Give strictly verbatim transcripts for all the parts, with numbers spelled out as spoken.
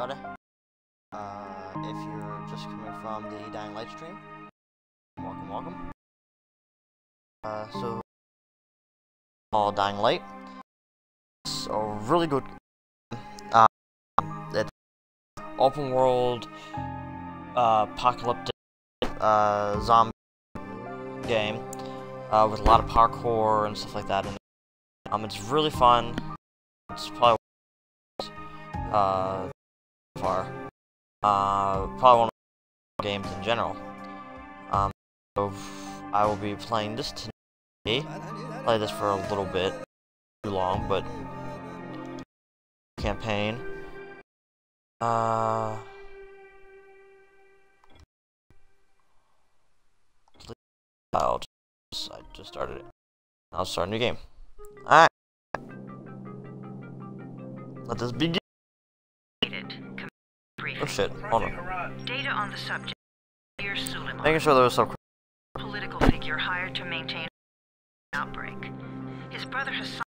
everybody. Uh, if you're just coming from the Dying Light stream, welcome, welcome. Uh, so, all Dying Light. It's a really good game. Uh, it's open world, uh, apocalyptic, uh, zombie game, uh, with a lot of parkour and stuff like that in it. Um, it's really fun. It's probably uh far uh probably one of the games in general. Um so I will be playing this today. Play this for a little bit, too long, but campaign. Uh I'll just, I just started it. I'll start a new game. Alright. Let this begin. Oh shit, hold on. Data on the subject. Dear Suleiman, making sure there was some political figure hired to maintain an outbreak. His brother Hassan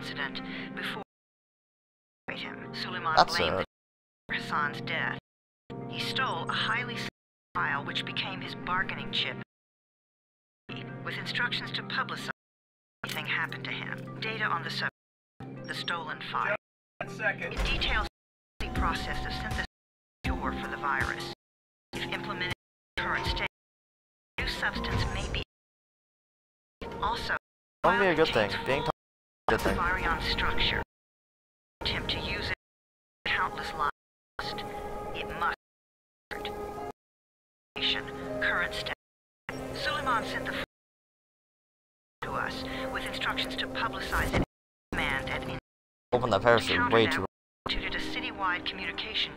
incident before him. Suleiman blamed for Hassan's death. He stole a highly file which became his bargaining chip, with instructions to publicize anything happened to him. Data on the subject. The stolen file. Second. It details the process of synthesis cure for the virus. If implemented in the current state, a new substance may be also that'll be a good thing. Being good thing. Virion structure. Attempt to use it. Countless lives lost. It must be altered. Current state. Suleiman sent the file to us with instructions to publicize it. Open that parachute way too much. A citywide communication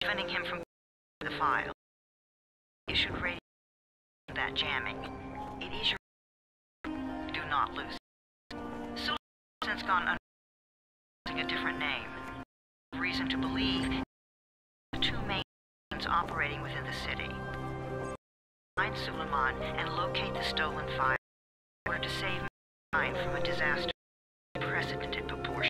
preventing him from the file. You should radio that jamming. It is your do not lose. So since gone under using a different name. Reason to believe the two main agents operating within the city. Find Suleiman and locate the stolen file in order to save mankind from a disaster of unprecedented proportions.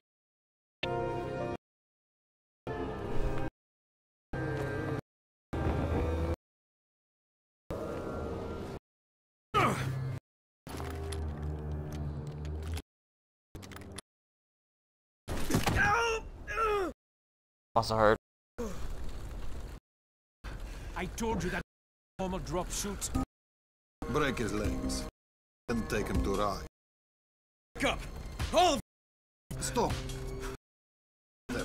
Also heard. I told you that normal drop shoots. Break his legs and take him to Rise. Back up! Hold! Stop! There.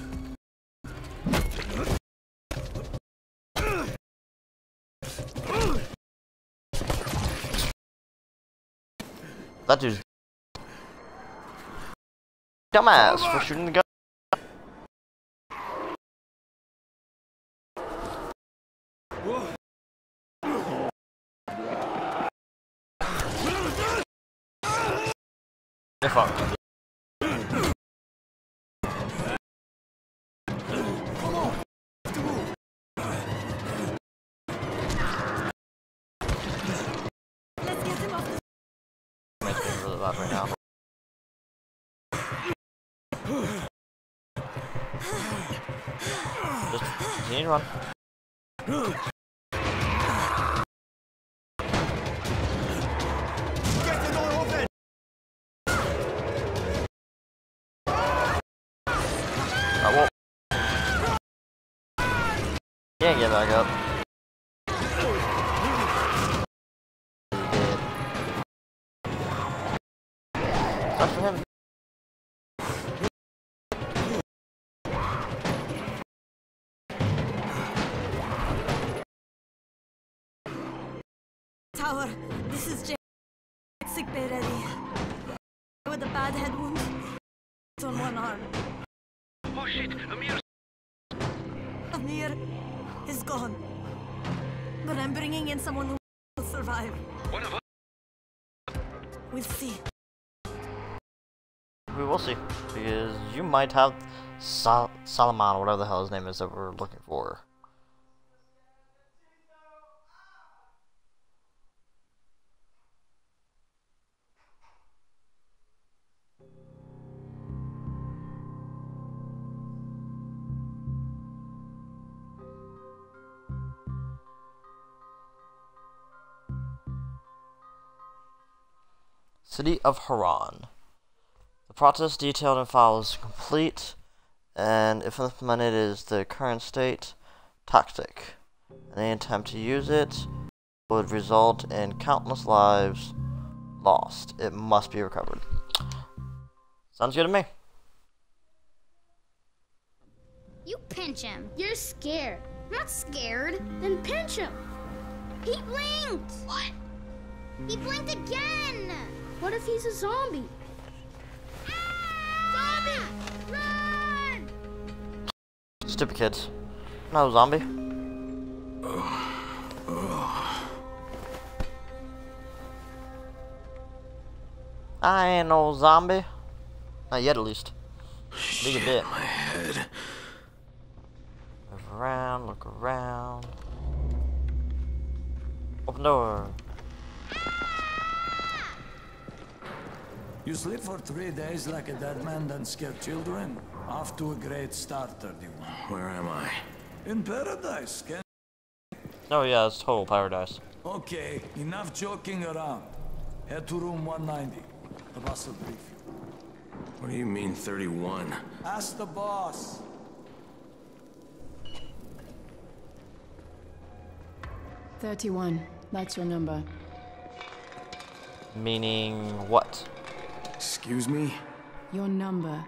That dude's dumbass for shooting the gun. Fuck. Run. Get the door open. I won't. Can't get back up. Stop for him. Tower, this is Jade. Sick bay ready. With a bad head wound. It's on one arm. Oh shit, Amir. Amir is gone. But I'm bringing in someone who will survive. One of us. We'll see. We will see. Because you might have Sol Solomon, whatever the hell his name is, that we're looking for. City of Haran. The process detailed in file is complete, and if implemented is the current state, toxic. And any attempt to use it would result in countless lives lost. It must be recovered. Sounds good to me. You pinch him. You're scared. I'm not scared. Then pinch him. He blinked. What? He blinked again. What if he's a zombie? Ah! Zombie! Run! Stupid kids. No zombie. I ain't no zombie. Not yet, at least. Shit, a bit. My head. Look around, look around. Open door. You sleep for three days like a dead man, then scare children? Off to a great start, thirty-one. Where am I? In paradise, can Oh yeah, it's total paradise. Okay, enough joking around. Head to room one ninety. The boss will brief you. What do you mean, thirty-one? Ask the boss. thirty-one. That's your number. Meaning what? Excuse me? Your number.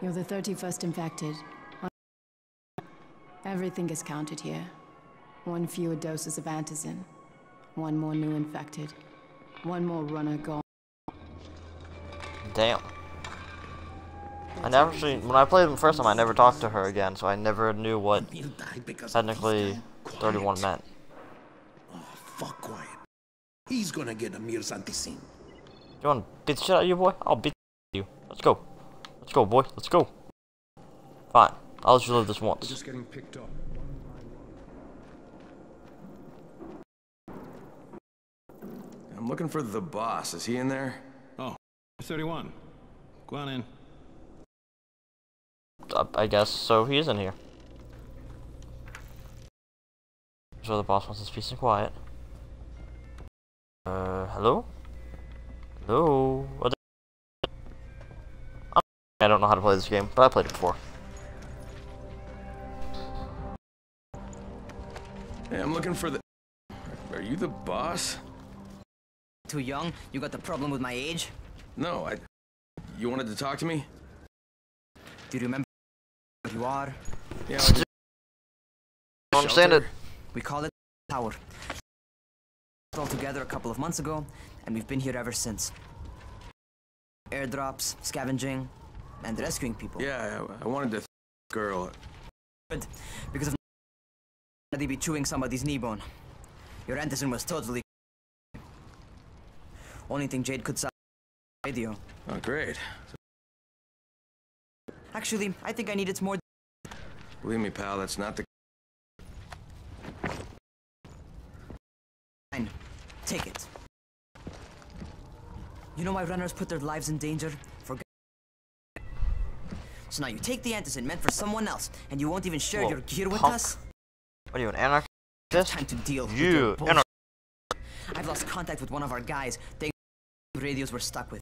You're the thirty-first infected. Everything is counted here. One fewer doses of antizin. One more new infected. One more runner gone. Damn. I never actually, when I played them first time, I never talked to her again, so I never knew what technically thirty-one meant. Oh, fuck quiet. He's gonna get Amir's antizin. You wanna beat the shit out of you, boy? I'll beat you. Let's go. Let's go, boy. Let's go. Fine. I'll just live this once. Just getting picked up. I'm looking for the boss. Is he in there? Oh, thirty-one. Go on in. Uh, I guess so. He is in here. So the boss wants us peace and quiet. Uh, hello? Hello? What the I don't know how to play this game, but I played it before. Hey, I'm looking for the... Are you the boss? Too young? You got the problem with my age? No, I... You wanted to talk to me? Do you remember what you are? Yeah, I don't understand it. We call it Tower. All together a couple of months ago, and we've been here ever since. Airdrops, scavenging, and rescuing people. Yeah, I, I wanted to th girl. But because of they'd be chewing somebody's knee bone. Your antizin was totally only thing Jade could sell radio. Oh great. Actually, I think I needed more. Believe me, pal, that's not the Fine. Take it. You know why runners put their lives in danger? For So now you take the antizin meant for someone else, and you won't even share Whoa, your gear with punk. Us? What are you, an anarchist? It's time to deal you, with anarchist. I've lost contact with one of our guys. They radios were stuck with.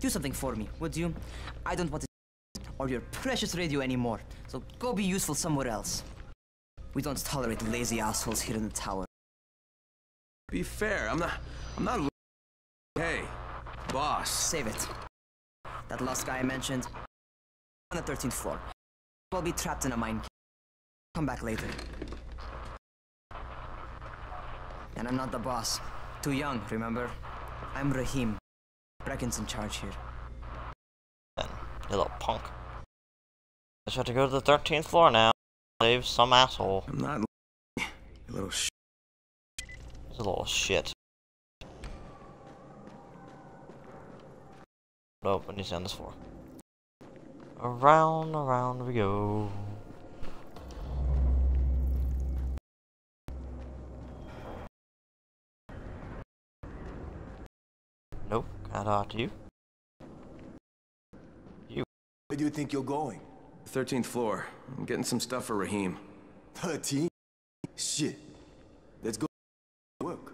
Do something for me, would you? I don't want to or your precious radio anymore, so go be useful somewhere else. We don't tolerate lazy assholes here in the tower. Be fair, I'm not... I'm not... Hey, boss. Save it. That last guy I mentioned... on the thirteenth floor. I'll be trapped in a mine. Come back later. And I'm not the boss. Too young, remember? I'm Rahim. Brecken's in charge here. You little punk. I just have to go to the thirteenth floor now. Save some asshole. I'm not you little sh It's a little shit. Oh, I need to on this floor. Around, around we go. Nope, can't talk to you. You. Where do you think you're going? thirteenth floor. I'm getting some stuff for Rahim. thirteen? Shit. Let's go to work.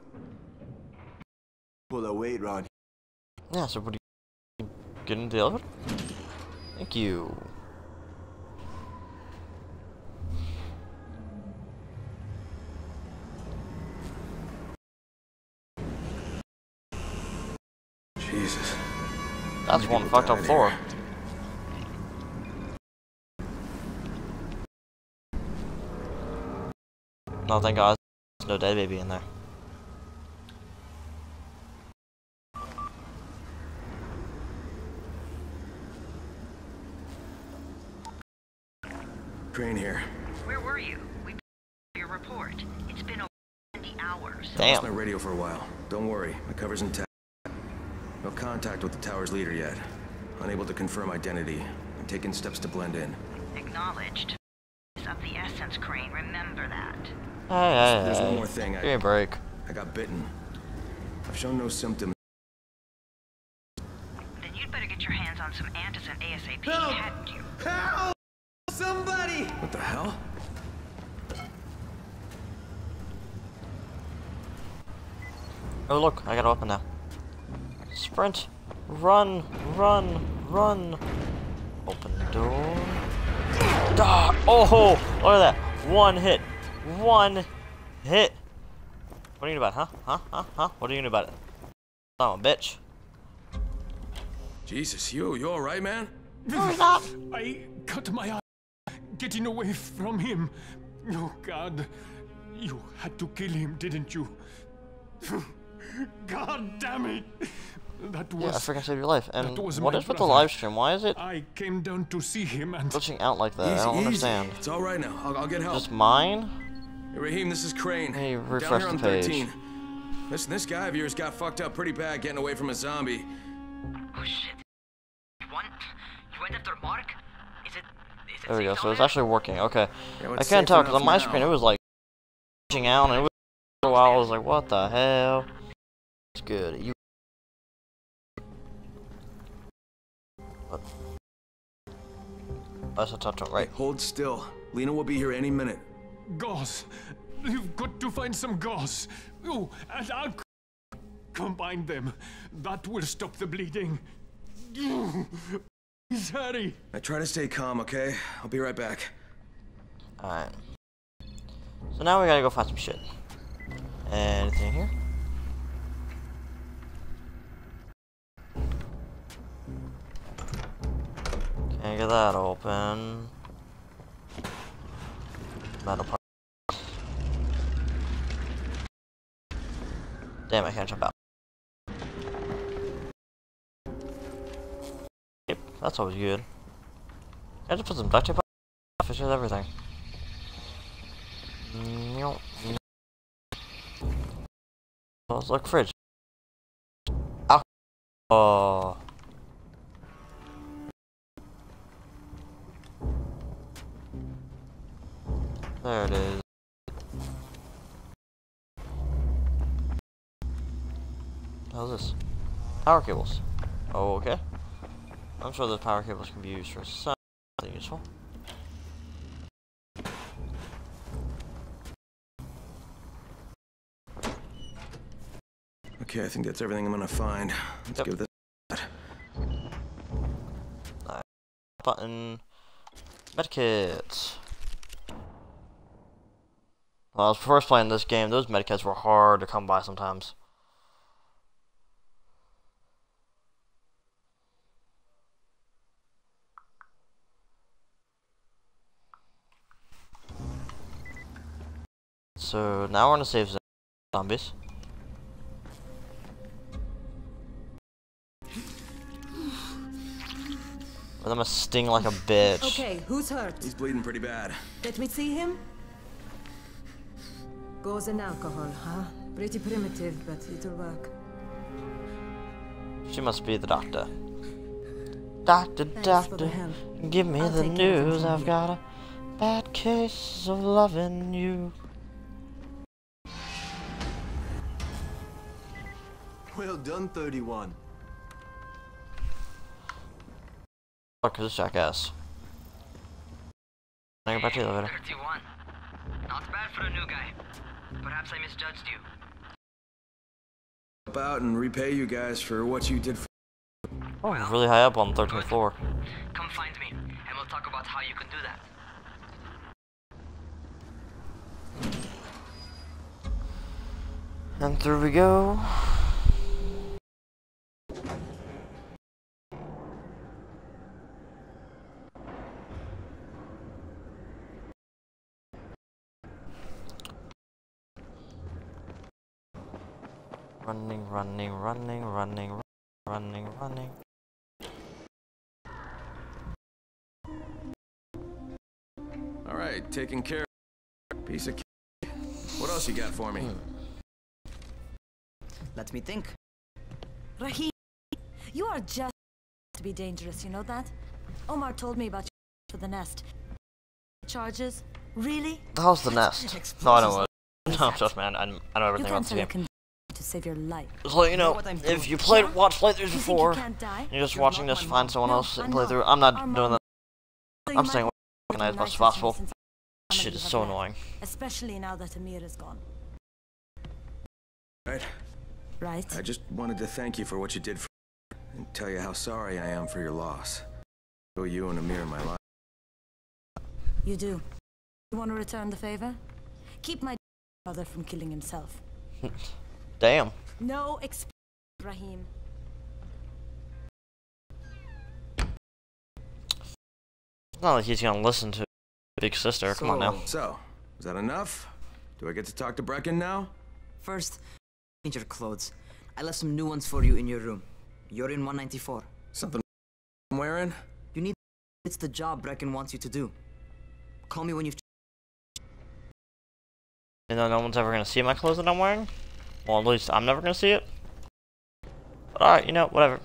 wait around here. Yeah, so what do you get into the elevator? Thank you. Jesus. That's one fucked up floor. No, thank God. There's no dead baby in there. Crane here. Where were you? We got your report. It's been over seventy hours. Damn. I lost my radio for a while. Don't worry. My cover's intact. No contact with the tower's leader yet. Unable to confirm identity. I'm taking steps to blend in. Acknowledged. It's of the essence, Crane. Remember that. Hey, hey, there's one more thing. Give me a break. I got bitten. I've shown no symptoms. Then you'd better get your hands on some antizin ASAP. Help! Hadn't you? Help! Somebody! What the hell? Oh look, I got a weapon now. Sprint, run, run, run. Open the door. Ah, oh, look at that. One hit. One hit. What are you gonna about, huh? Huh? Huh? Huh? What are you gonna about it? Son of a bitch. Jesus, you, you alright, man? No, not. I cut my eye getting away from him. Oh, God. You had to kill him, didn't you? God damn it. That was, yeah, I forgot to save your life. And what is brother. With the live stream? Why is it I came down to see him and glitching out like that? Easy, I don't easy. Understand. It's all right now. I'll, I'll get help. Just mine. Hey, Rahim, this is Crane. Hey, refresh down here on the page. Listen, this guy of yours got fucked up pretty bad getting away from a zombie. Oh shit! One, you went after Mark. Is it? Is it there we go. So it's actually working. Okay. Yeah, I can't tell because on my now. Screen it was like glitching out, and it was for a while. I was like, what the hell? It's good. You. That's a tough one, right? Hey, hold still. Lena will be here any minute. Gauze. You've got to find some gauze. Oh, and I'll combine them. That will stop the bleeding. Please hurry. I try to stay calm, okay? I'll be right back. Alright. So now we gotta go find some shit. Anything here? Can't get that open. Metal parts. Damn, I can't jump out. Yep, that's always good. I just put some duct tape on. Fixes everything. Nope. Let's look fridge. Ow. Oh. There it is. How's this? Power cables. Oh, okay. I'm sure those power cables can be used for something useful. Okay, I think that's everything I'm gonna find. Let's yep. give this a shot. Button. Medkit. When I was first playing this game, those medkits were hard to come by sometimes. So now we're gonna save zombies. But I'm gonna sting like a bitch. Okay, who's hurt? He's bleeding pretty bad. Let me see him. Gauze and alcohol, huh? Pretty primitive, but it'll work. She must be the doctor. Doctor, Thanks doctor, give me I'll the news. I've got a bad case of loving you. Well done, thirty-one. Fuck this jackass. I'll go back to the elevator. thirty-one. Not bad for a new guy. Perhaps I misjudged you. help out and repay you guys for what you did for. Oh, he's really high up on the thirteenth floor. Come find me, and we'll talk about how you can do that. And through we go. Running, running, running, running, running, running. All right, taking care of piece of cake. What else you got for me? Let me think. Rahim, you are just to be dangerous, you know that? Omar told me about you for the nest. Charges? Really? How's the nest? No, I know what. No, just man, I know everything about the game. To save your life. So, you know, if you played, watched playthroughs before, and you're just watching this to find someone else and play through, I'm not doing that. I'm staying organized as much as possible. Shit is so annoying. Especially now that Amir is gone. Right. Right. I just wanted to thank you for what you did for me and tell you how sorry I am for your loss. So you and Amir in my life. You do. You want to return the favor? Keep my brother from killing himself. Damn. No excuses, Rahim. It's not like he's gonna listen to Big Sister. Come so, on now. So, is that enough? Do I get to talk to Brecken now? First, change your clothes. I left some new ones for you in your room. You're in one ninety-four. Something I'm wearing? You need. It's the job Brecken wants you to do. Call me when you've. You know, no one's ever gonna see my clothes that I'm wearing? Well, at least I'm never gonna see it. But alright, you know, whatever.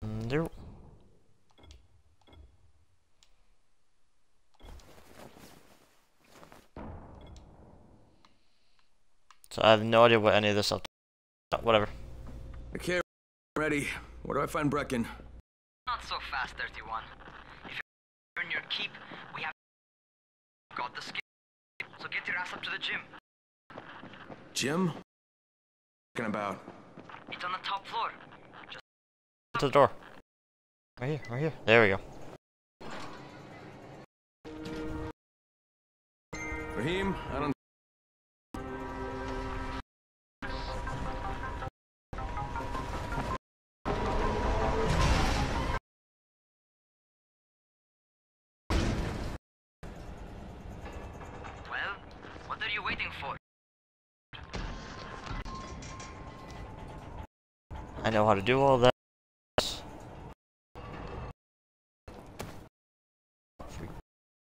There. So I have no idea what any of this stuff. Whatever. Okay, I'm ready. Where do I find Brecken? Not so fast, thirty-one. If you're in your keep, we have got the skill. So get your ass up to the gym. Gym? What are you talking about? It's on the top floor. Just to the door. Right here, right here. There we go. Rahim, I don't. I know how to do all that.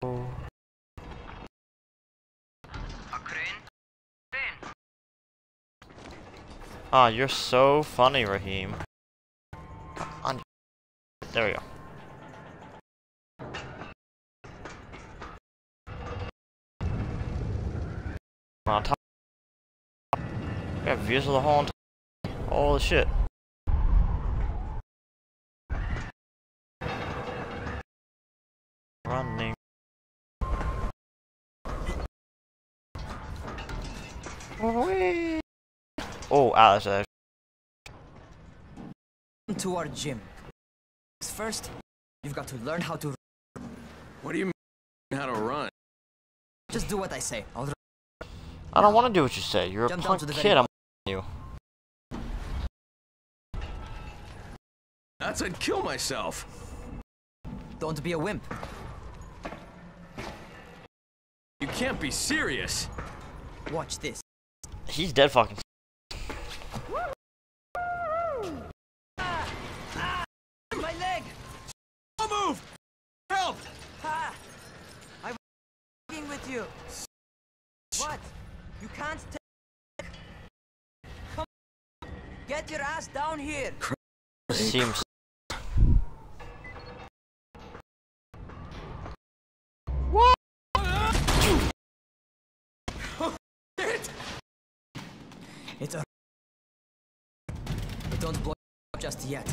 Oh. Ah, you're so funny, Rahim. There we go. On top. We have views of the whole entire. Holy shit. Running. Oh, Alice. Alice. To our gym. First, you've got to learn how to run. What do you mean how to run? Just do what I say. I'll run. I don't want to do what you say. You're Jump a punk kid. I'm you. That's I'd kill myself. Don't be a wimp. You can't be serious. Watch this. He's dead fucking. Ah, ah, my leg. I'll move. Help. Ah, I'm fucking with you. What? You can't take. Come on. Get your ass down here. Seems. What? Oh, shit. It's a. But don't blow up just yet.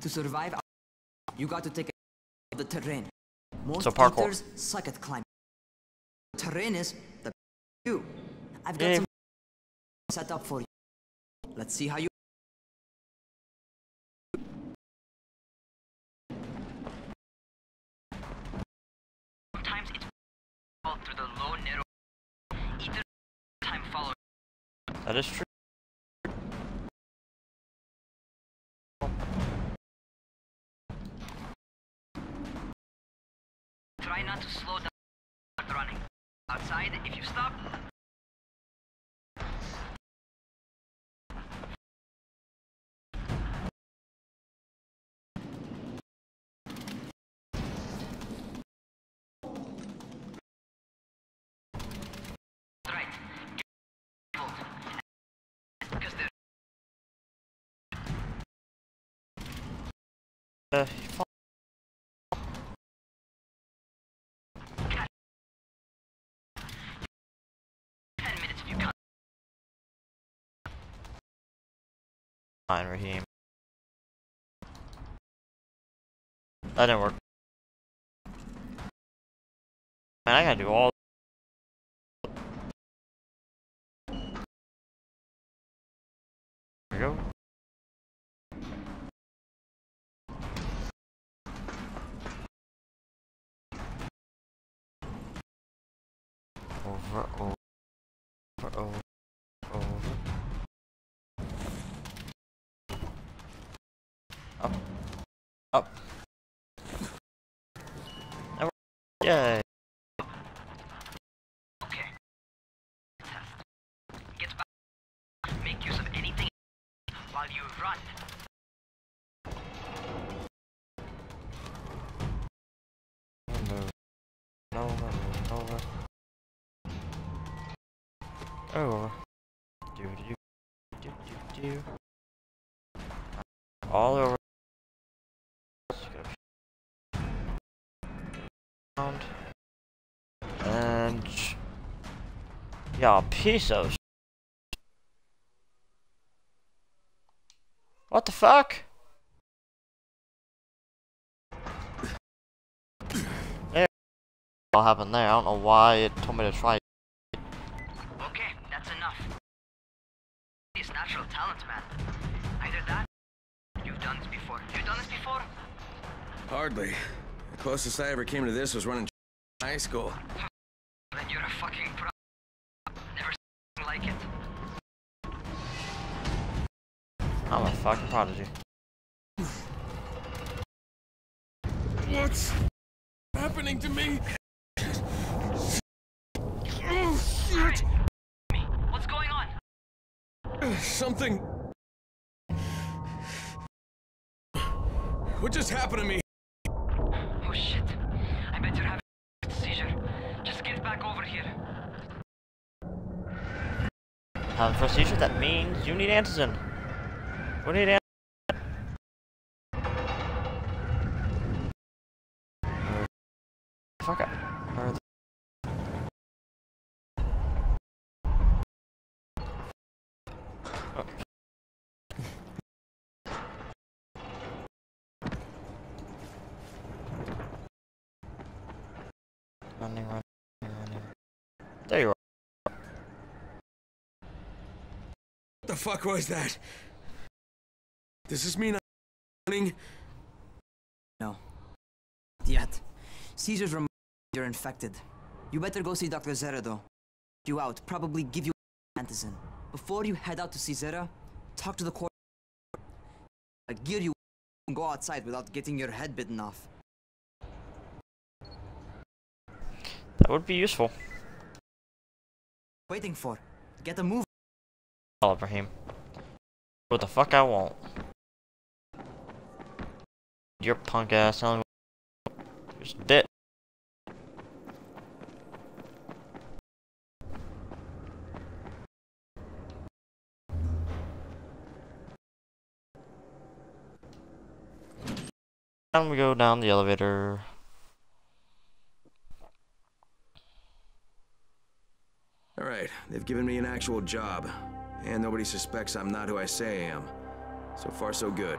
To survive, you got to take the terrain. Most so parkour. Suck at climbing. Serenus, the you. I've got eh. some set up for you. Let's see how you. Sometimes it's through the low narrow. Either time follow. That is true. Try not to slow down. Start running outside. If you stop. Uh, Ten minutes if you come. Fine, Rahim. That didn't work. Man, I gotta do all. There we go. Over, over, over, over. Up, up. That worked. Yay. Okay. Get back. Make use of anything while you run. Oh, do do do do do. All over. Around. And yeah, piece of sh. What the fuck? There. What happened there? I don't know why it told me to try. Natural talent, man. Either that, you've done this before. You've done this before? Hardly. The closest I ever came to this was running high school. Then you're a fucking pro. Never seen like it. I'm a fucking prodigy. What's happening to me? Oh shit! What's going on? Something. What just happened to me? Oh shit. I bet you're having a seizure. Just get back over here. Having for a seizure? That means you need antizin. We need antizin. Fuck up. Running, running, running. There you are. What the fuck was that? Does this mean I'm running? No. Not yet. Seizures remind you you're infected. You better go see Doctor Zara though. You out, probably give you antizin. Before you head out to see Zara, talk to the court. I gear you and go outside without getting your head bitten off. That would be useful. Waiting for. Get a move. Oh, Rahim. What the fuck I won't. Your punk ass. Just bit. And we go down the elevator. Alright, they've given me an actual job, and nobody suspects I'm not who I say I am. So far so good,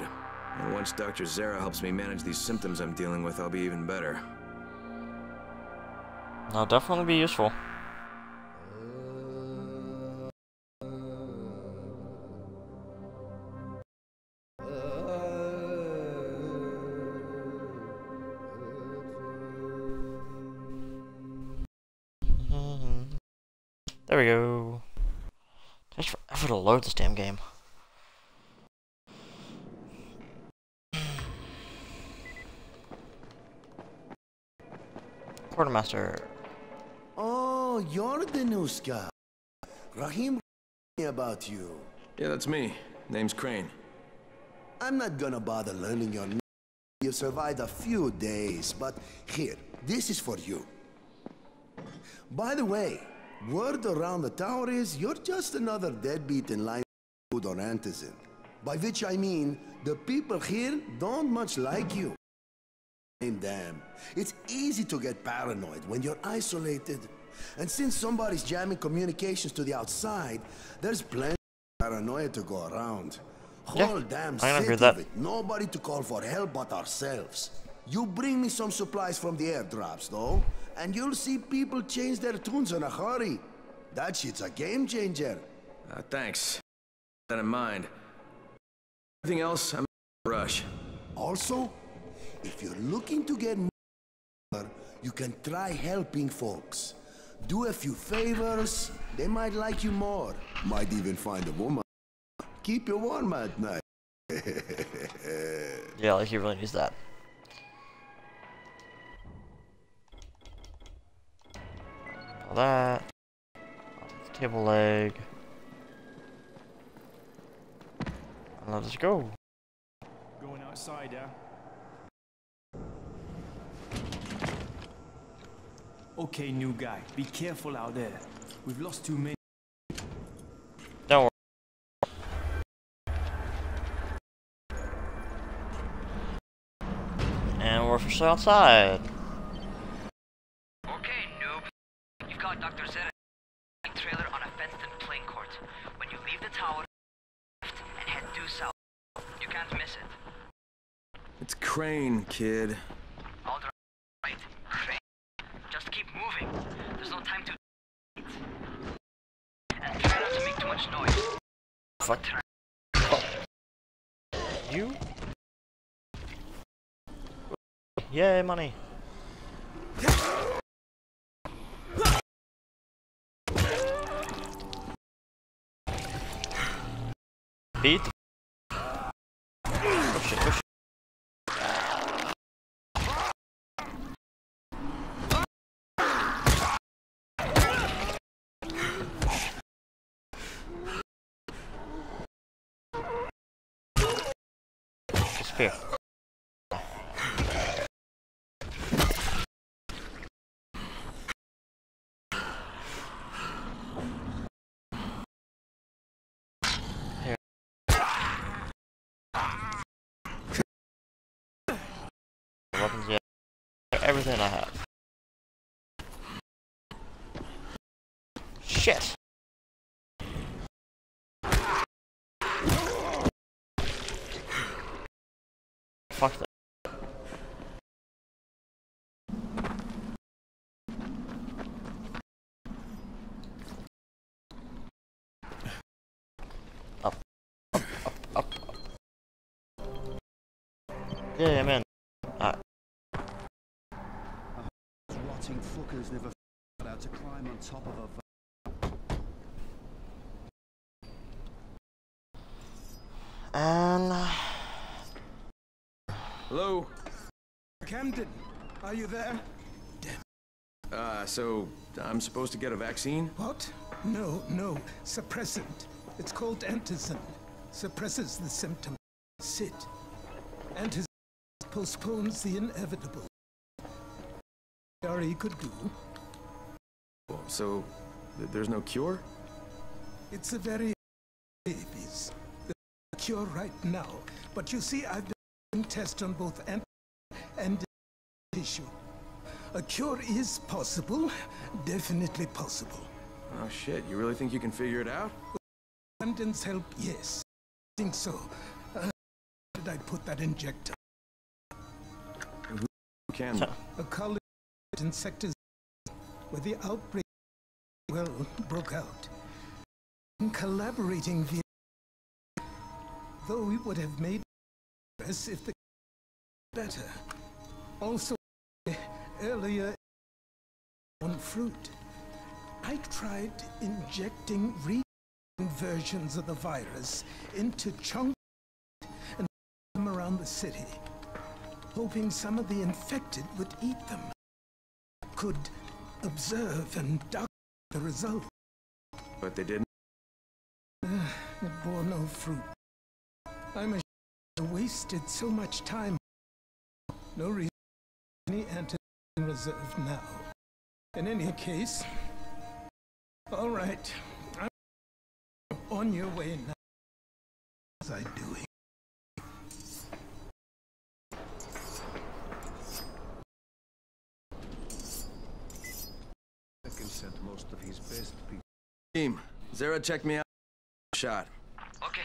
and once Doctor Zara helps me manage these symptoms I'm dealing with, I'll be even better. I'll definitely be useful. There we go. It takes forever to load this damn game. Quartermaster. Oh, you're the new scout. Rahim told me about you. Yeah, that's me. Name's Crane. I'm not gonna bother learning your name. You survived a few days, but here, this is for you. By the way, word around the tower is you're just another deadbeat in line for food or antizin. By which I mean, the people here don't much like you. Damn. It's easy to get paranoid when you're isolated. And since somebody's jamming communications to the outside, there's plenty of paranoia to go around. Whole yeah, damn city with nobody to call for help but ourselves. You bring me some supplies from the airdrops, though, and you'll see people change their tunes in a hurry. That shit's a game changer. Uh, thanks. Keep that in mind. Everything else, I'm in a rush. Also, if you're looking to get more, you can try helping folks. Do a few favors, they might like you more. Might even find a woman. Keep you warm at night. Yeah, like he really needs that. All that. Table leg. And let's go. Going outside, yeah? Okay, new guy, be careful out there. We've lost too many. Don't worry. And we're officially outside. Okay, noob. You've got Doctor Zara trailer on a fenced-in playing court. When you leave the tower, left and head due south. You can't miss it. It's Crane, kid. All right, Crane. Just keep moving. There's no time to wait. And try not to make too much noise. Fuck. You? Yay, money. Beat. Oh shit, oh shit. Here. Here. Weapons, yeah. Everything I have. Shit. Fuck that. Up. Up, up, up. Yeah, yeah, man. Alright. Rotting fuckers never f***ed out to climb on top of a... And... Hello? Camden, are you there? Damn. Uh, so, I'm supposed to get a vaccine? What? No, no. Suppressant. It's called antizin. Suppresses the symptom. Sit. Antizin postpones the inevitable. Sorry, could do. So, th there's no cure? It's a very... babies. There's no cure right now. But you see, I've been... test on both antibody and tissue. A cure is possible, definitely possible. Oh shit, you really think you can figure it out? With Camden's help, yes. I think so. Uh, where did I put that injector? Who can? A colleague at insecticide where the outbreak, well, broke out. In collaborating via... though we would have made if the better. Also, earlier on fruit. I tried injecting recent versions of the virus into chunks and them around the city, hoping some of the infected would eat them. Could observe and document the result. But they didn't. Uh, it bore no fruit. I'm ashamed I wasted so much time. No reason for any antizin reserve now. In any case, all right, I'm on your way now. As I do it. Brecken sent most of his best people. Team, Zara, check me out. Shot. Okay.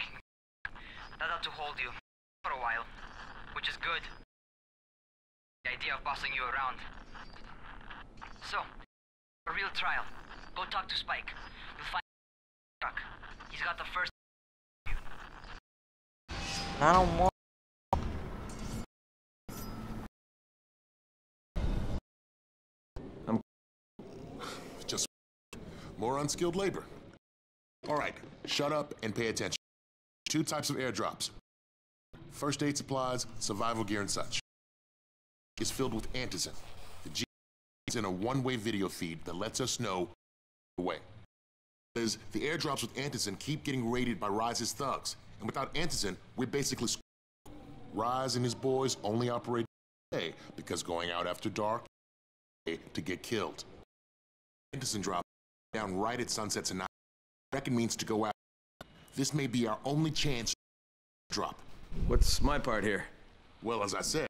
That ought to hold you for a while, which is good. The idea of bossing you around. So, a real trial. Go talk to Spike. You'll find the truck. He's got the first. I don't want. I'm just more unskilled labor. All right, shut up and pay attention. Two types of airdrops: first aid supplies, survival gear, and such. It's filled with antizin. The G is in a one-way video feed that lets us know the way. Because the airdrops with antizin keep getting raided by Rise's thugs, and without antizin, we're basically screwed. Rise and his boys only operate day because going out after dark to get killed. Antizin drop down right at sunset tonight. Brecken means to go out. This may be our only chance to drop. What's my part here? Well, as I said,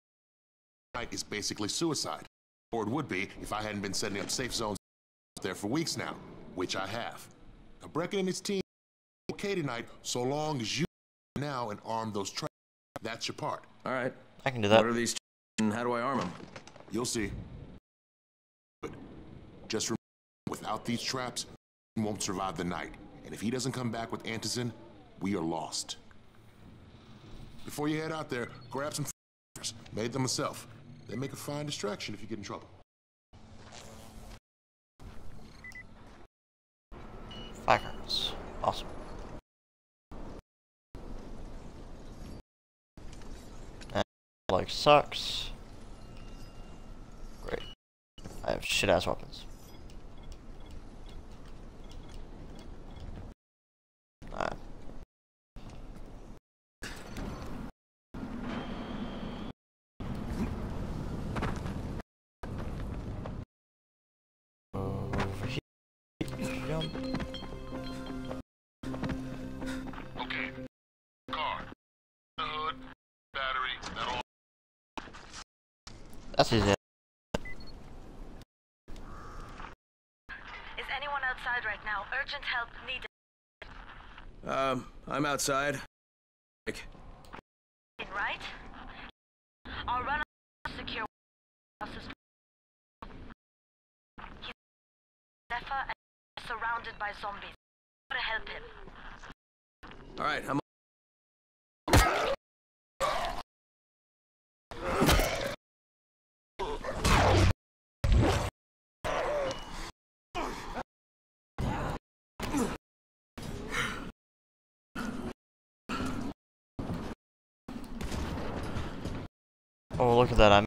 tonight is basically suicide. Or it would be if I hadn't been setting up safe zones there for weeks now, which I have. Now, Brecken and his team are okay tonight, so long as you now and arm those traps. That's your part. All right. I can do that. What are these and how do I arm them? You'll see. But just remember, without these traps, you won't survive the night. And if he doesn't come back with antizin, we are lost. Before you head out there, grab some f***ers. Made them myself. They make a fine distraction if you get in trouble. F***ers. Awesome. And, like, sucks. Great. I have shit-ass weapons. Is anyone outside right now? Urgent help needed. Um, I'm outside. Right? I'll run on secure. He's Zephyr and surrounded by zombies. Gotta help him. All right, I'm. Oh, look at that. I mean,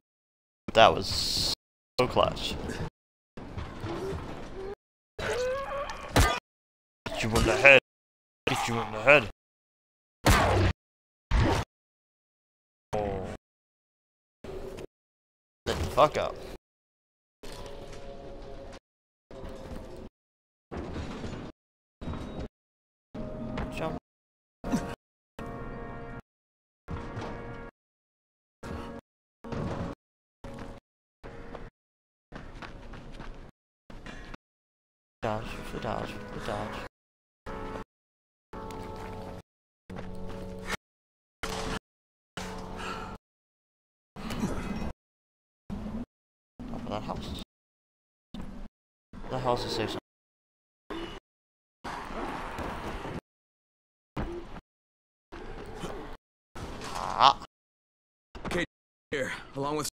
that was so clutch. Get you in the head. Get you in the head. Oh. Get the fuck up. Jump. Dodge, for dodge, for dodge. Over that house. The house is safe. Ah. Okay, here, along with.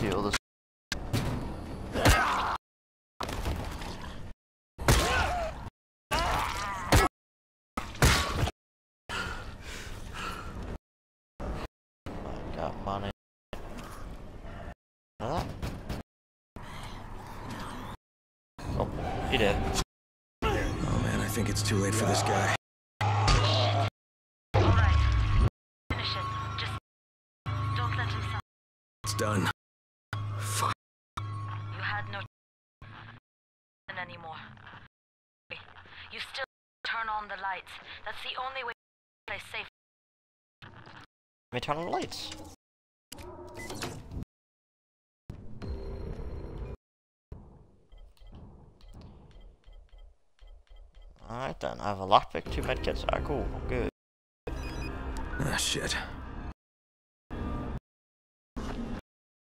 shield is. I think it's too late for this guy. All right. Finish it. Just don't let him stop. It's done. Fuck. You had no chance anymore. You still turn on the lights. That's the only way to play safe. Let me turn on the lights. Alright then, I have a lockpick, two medkits. Alright, cool, I'm good. Ah, shit.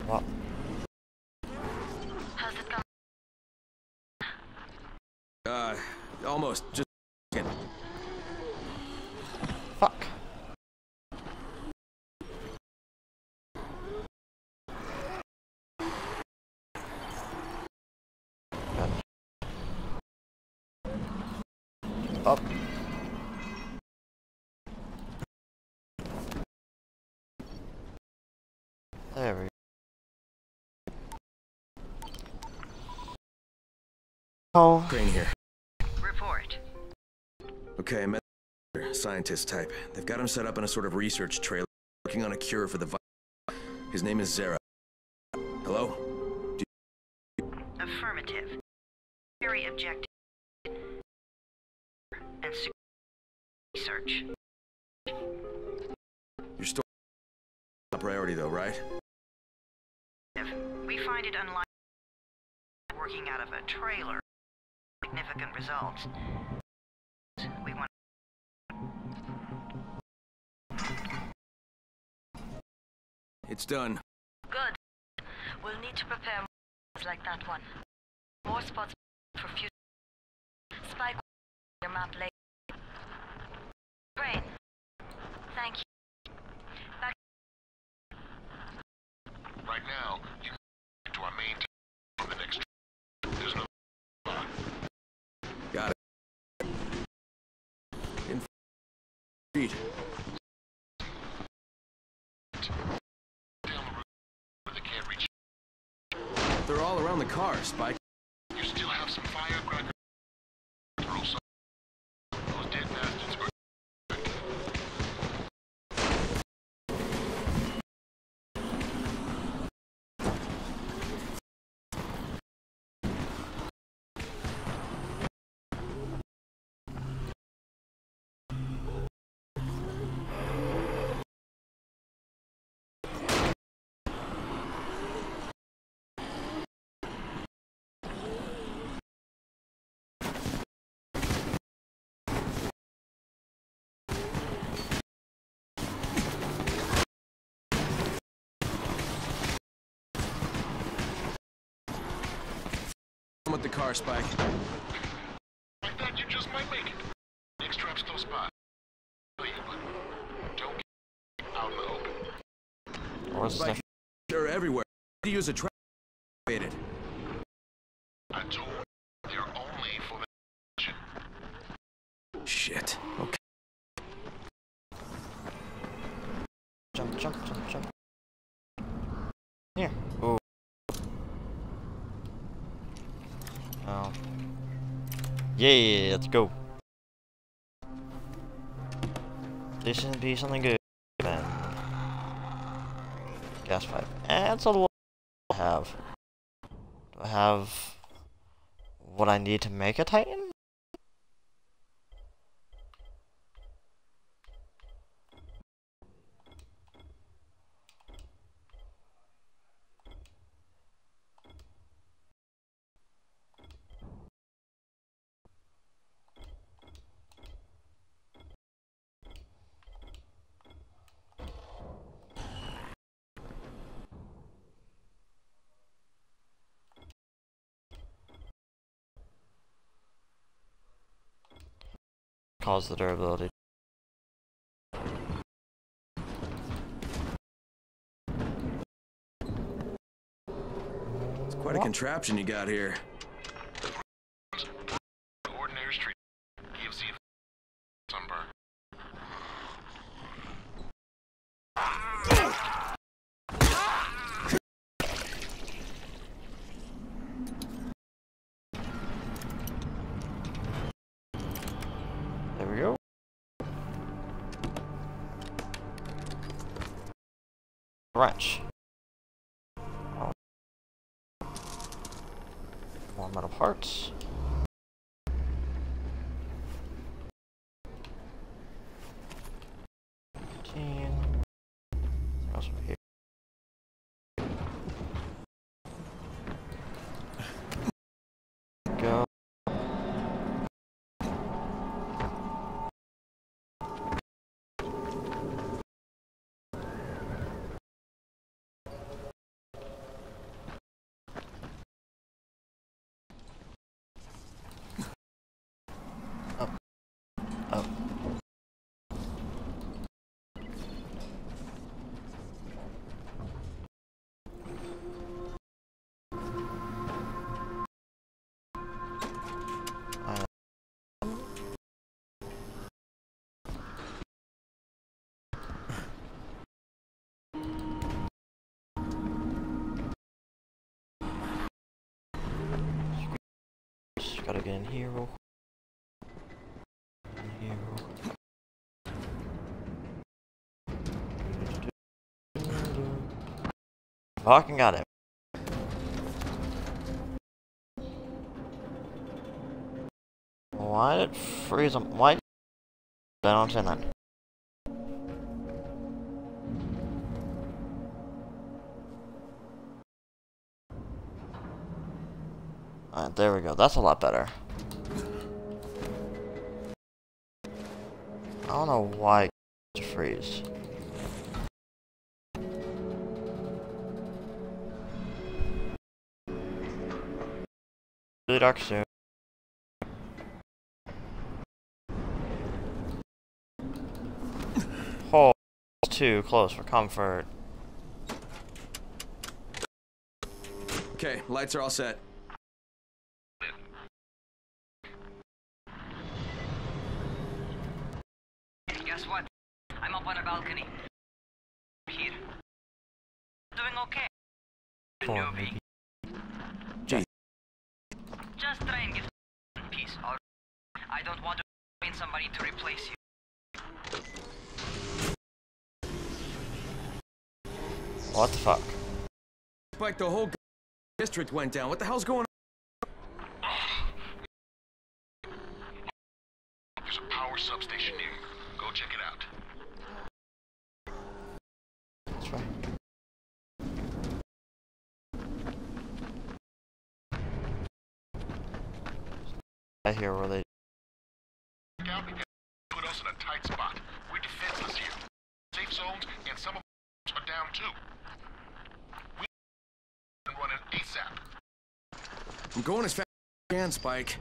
What? How's it going? Uh, almost. Just it. Fuck. Up. There we go. Oh. Crane here. Report. Okay, med scientist type. They've got him set up in a sort of research trailer, working on a cure for the virus. His name is Zara. Hello? Do you Affirmative. Very objective. And research. You're still top priority though, right? We find it unlikely working out of a trailer significant results. We want It's done. Good. We'll need to prepare more like that one. More spots for future Spike your map later. Crane, thank you. Back right now, you can get to our main team on the next trip. There's no spot. Got it. In feet. Down the road where they can't reach you. They're all around the car, Spike. You still have some firecrackers. With the car, Spike. I thought you just might make it. Next trap's close by. Don't get out in the open. Or Spike, they're everywhere. You use a trap. I told you they're only for the shit. Okay. Jump, jump, jump, jump. Here. Oh. Oh. Yeah, let's go. This should be something good. Man. Gas pipe. And that's all I have. Do I have what I need to make a Titan? Cause the durability. contraption you got here. Wrench. Oh. More metal parts. fifteen. What else over here? Go. Gotta get in here real quick. In here real quick. Fucking got it. Why did it freeze them? Why? I don't understand that. Alright, there we go. That's a lot better. I don't know why it freeze. Really dark soon. Hole too close for comfort. Okay, lights are all set. Guess what? I'm up on a balcony. Here. Doing okay. Newbie. Just, just try and give some peace, alright? I don't want to find somebody to replace you. What the fuck? Spike, the whole district went down. What the hell's going on? There's a power substation near you. Go check it out. That's right. I hear where they put us in a tight spot. We're defenseless here. Safe zones and some of them are down too. We can run an ASAP. I'm going as fast as I can, Spike.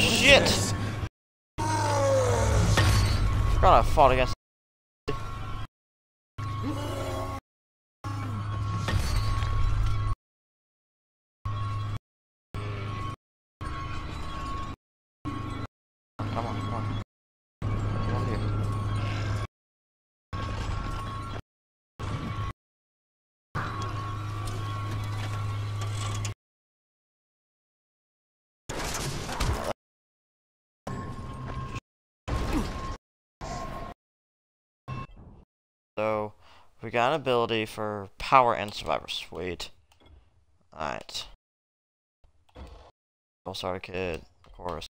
Shit! Forgot I fought against. Come on, come on. Come on here. So, we got an ability for power and survivor. Sweet. Alright. We'll start a kid, of course.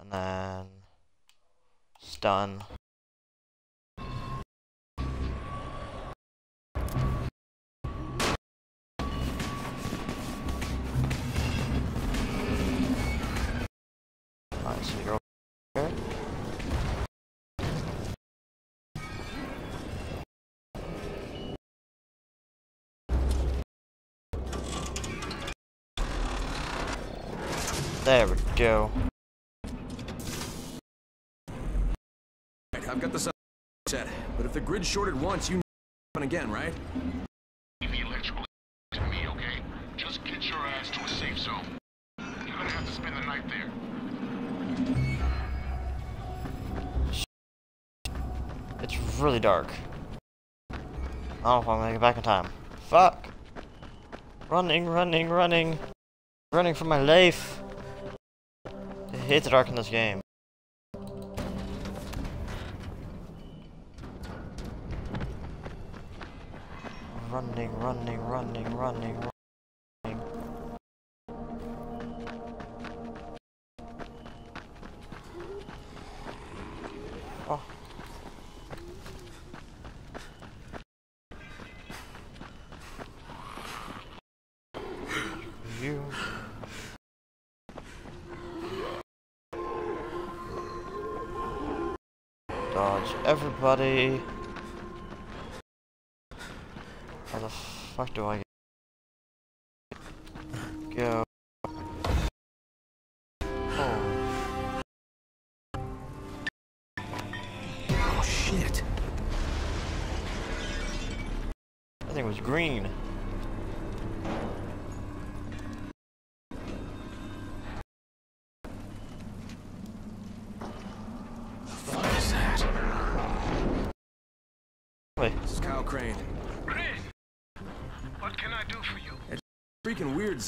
And then stun. Alright, so you're over here. There we go. I've got the set, but if the grid shorted once, you know again, right? Leave the electrical to me, okay? Just get your ass to a safe zone. You're gonna have to spend the night there. It's really dark. I don't know if I'm gonna get back in time. Fuck! Running, running, running. Running for my life. I hate the dark in this game. Running, running, running, running, running. Oh. You. Dodge everybody. How the fuck do I get? Go. Oh. Oh shit. That thing was green. The fuck is that? Wait. This is Kyle Crane. What can I do for you? It's freaking weird.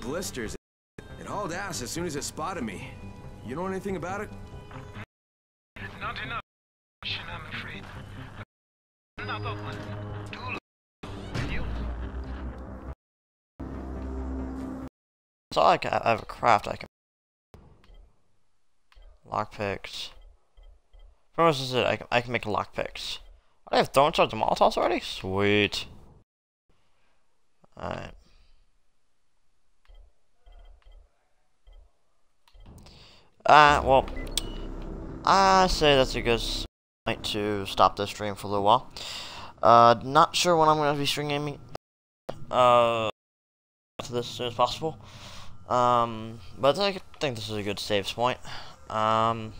Blisters. It hauled ass as soon as it spotted me. You know anything about it? Not enough, I'm afraid. Another one. Too long. You. So I can, I have a craft I can. Lockpicks. For instance, I can I can make lockpicks. I have thrown charge molotovs already. Sweet. Alright. Uh, well, I say that's a good point to stop this stream for a little while. Uh, not sure when I'm going to be streaming uh, to this as soon as possible. Um, but I think this is a good save point. Um,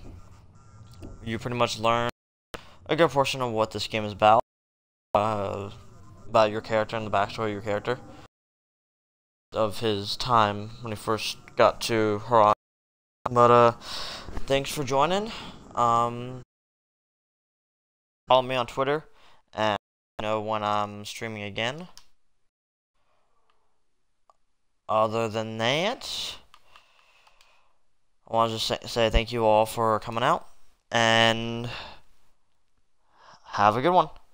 you pretty much learn a good portion of what this game is about. Uh, about your character and the backstory of your character, of his time when he first got to Haran. But uh, thanks for joining. Um, follow me on Twitter, and I know when I'm streaming again. Other than that, I want to just say, say thank you all for coming out, and have a good one.